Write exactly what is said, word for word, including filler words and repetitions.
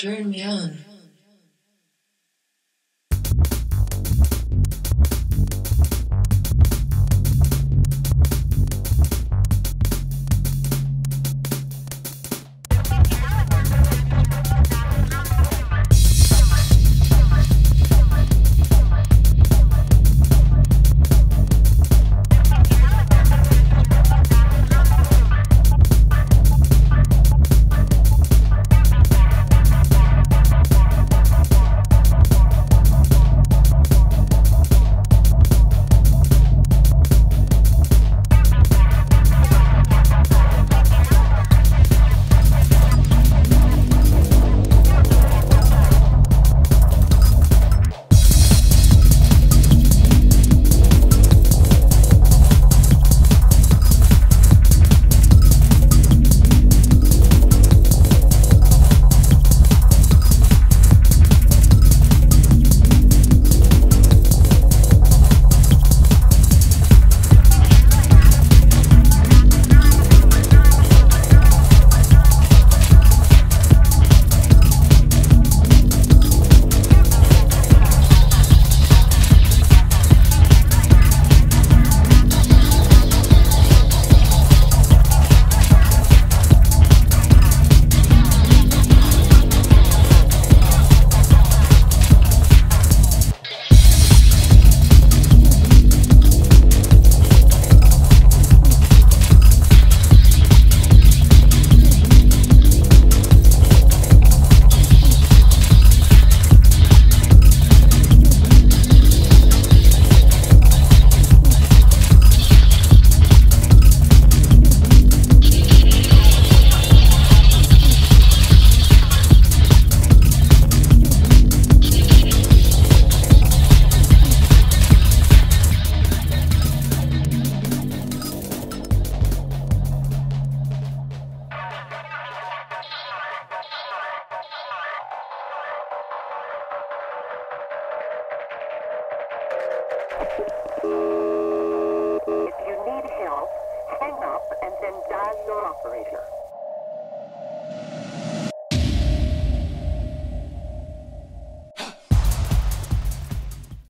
Turn me on. If you need help, hang up and then dial your operator.